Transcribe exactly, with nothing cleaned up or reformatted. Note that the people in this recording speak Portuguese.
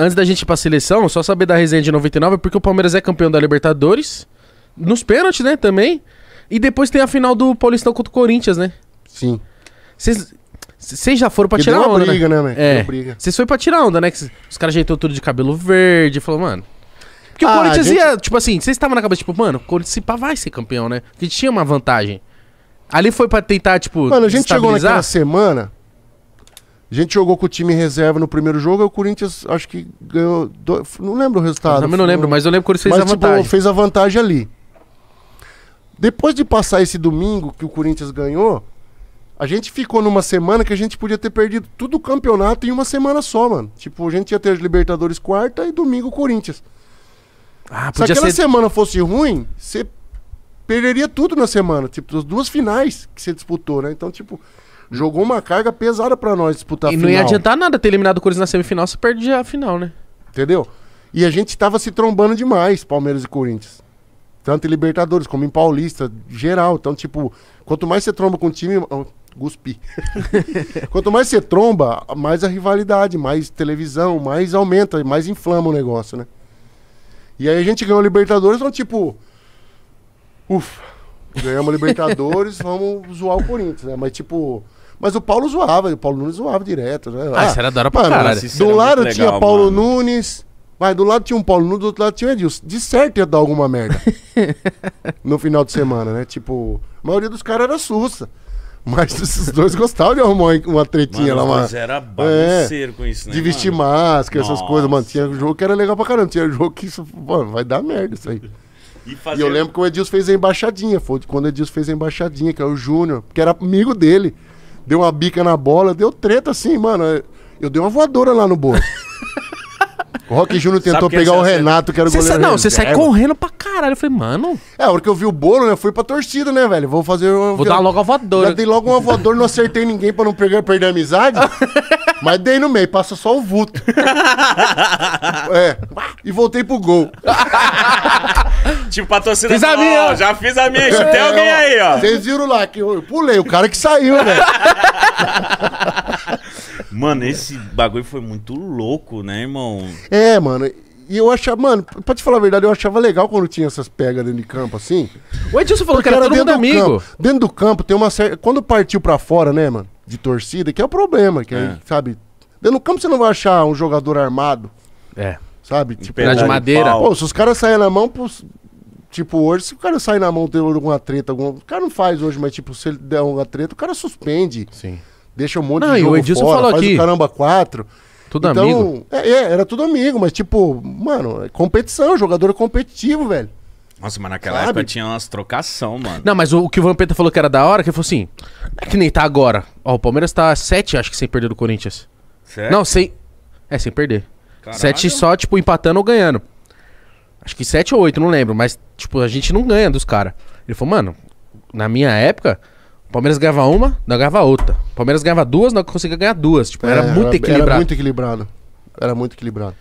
antes da gente ir pra seleção, só saber da resenha de noventa e nove, porque o Palmeiras é campeão da Libertadores, nos pênaltis, né, também. E depois tem a final do Paulistão contra o Corinthians, né? Sim. Vocês já foram pra que tirar onda, briga, né? né é, vocês foram pra tirar onda, né? Que os caras ajeitou tudo de cabelo verde, falou, mano... Porque ah, o Corinthians gente... ia, tipo assim, vocês estavam na cabeça, tipo, mano, o Corinthians se pá vai ser campeão, né? Porque tinha uma vantagem. Ali foi pra tentar, tipo, mano, a gente chegou naquela semana... A gente jogou com o time reserva no primeiro jogo e o Corinthians, acho que ganhou... Do... Não lembro o resultado. Eu também não lembro, mas eu lembro que o Corinthians fez a vantagem. Mas, tipo, fez a vantagem ali. Depois de passar esse domingo que o Corinthians ganhou, a gente ficou numa semana que a gente podia ter perdido tudo o campeonato em uma semana só, mano. Tipo, a gente ia ter Libertadores quarta e domingo o Corinthians. Ah, podia Se aquela ser... semana fosse ruim, você perderia tudo na semana. Tipo, as duas finais que você disputou, né? Então, tipo... Jogou uma carga pesada pra nós disputar a final. E não ia adiantar nada ter eliminado o Corinthians na semifinal, você perde a final, né? Entendeu? E a gente tava se trombando demais, Palmeiras e Corinthians. Tanto em Libertadores como em Paulista, geral. Então, tipo, quanto mais você tromba com o time... Guspi. Quanto mais você tromba, mais a rivalidade, mais televisão, mais aumenta, mais inflama o negócio, né? E aí a gente ganhou a Libertadores, então, tipo... Ufa, ganhamos a Libertadores, vamos zoar o Corinthians, né? Mas, tipo... Mas o Paulo zoava, o Paulo Nunes zoava direto, né? Ah, ah isso era da hora pra caralho. Do lado legal, tinha Paulo mano. Nunes, mas do lado tinha um Paulo Nunes, do outro lado tinha o Edilson. De certo ia dar alguma merda no final de semana, né? Tipo, a maioria dos caras era sussa. Mas esses dois gostavam de arrumar uma tretinha mano, lá, mano. Mas era bagunceiro é, com isso, né? De vestir mano? máscara, essas Nossa. coisas, mano. Tinha jogo que era legal pra caramba, tinha jogo que isso, mano, vai dar merda isso aí. E, fazer... e eu lembro que o Edilson fez a embaixadinha, foi quando o Edilson fez a embaixadinha, que era o Júnior, que era amigo dele. Deu uma bica na bola, deu treta assim, mano. Eu dei uma voadora lá no bolso. O Roque Júnior tentou pegar o Renato, que era o goleiro. Sa... Não, você sai correndo pra caralho. Eu falei, mano... É, a hora que eu vi o bolo, né, eu fui pra torcida, né, velho? Vou fazer... Uma... Vou dar logo a voadora. Já dei logo uma voadora, não acertei ninguém pra não perder, perder a amizade. Mas dei no meio, passa só o vulto. É, e voltei pro gol. Tipo, pra torcida... Fiz a minha! Ó, já fiz a minha, é, tem alguém ó, aí, ó. Vocês viram lá, que eu pulei, o cara que saiu, velho. Mano, esse bagulho foi muito louco, né, irmão? É, mano. E eu achava, mano, pra te falar a verdade, eu achava legal quando tinha essas pegas dentro de campo, assim. O Edilson falou que era todo mundo amigo. Dentro do campo tem uma certa... Quando partiu pra fora, né, mano, de torcida, que é o problema, que é. aí, sabe... Dentro do campo você não vai achar um jogador armado. É. Sabe? Tipo, de madeira. Pô, se os caras saem na mão... Pros... Tipo, hoje, se o cara sair na mão de alguma treta, algum... o cara não faz hoje, mas tipo, se ele der uma treta, o cara suspende. Sim. Deixa um monte não, de jogo o fora, falou faz aqui. o caramba quatro. Tudo então, amigo. É, é, era tudo amigo, mas tipo, mano, é competição, jogador é competitivo, velho. Nossa, mas naquela Sabe? época tinha umas trocação, mano. Não, mas o, o que o Vampeta falou que era da hora, que ele falou assim, é que nem tá agora. Ó, o Palmeiras tá sete, acho que sem perder do Corinthians. Certo? Não, sem... É, sem perder. Caralho. Sete só, tipo, empatando ou ganhando. Acho que sete ou oito, não lembro. Mas, tipo, a gente não ganha dos caras. Ele falou, mano, na minha época, o Palmeiras ganhava uma, não ganhava outra. O Palmeiras ganhava duas, não conseguia ganhar duas. Tipo, é, era muito era, equilibrado. Era muito equilibrado. Era muito equilibrado.